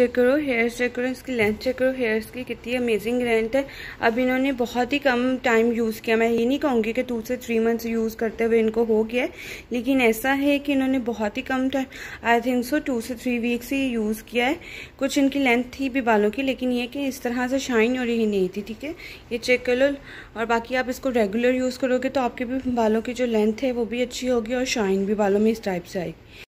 Check करो, hairs check करो, इसकी लेंथ चेक करो, हेयर्स की कितनी अमेजिंग लेंथ है। अब इन्होंने बहुत ही कम टाइम यूज़ किया, मैं ये नहीं कहूँगी कि 2 से 3 मंथ्स यूज़ करते हुए इनको हो गया है, लेकिन ऐसा है कि इन्होंने बहुत ही कम टाइम, आई थिंक सो 2 से 3 वीक्स ही यूज़ किया है। कुछ इनकी लेंथ थी भी बालों की, लेकिन ये कि इस तरह से शाइन हो रही नहीं थी, ठीक है, ये चेक कर लो। और बाकी आप इसको रेगुलर यूज़ करोगे तो आपके भी बालों की जो लेंथ है वो भी अच्छी होगी और शाइन भी बालों में इस टाइप से आएगी।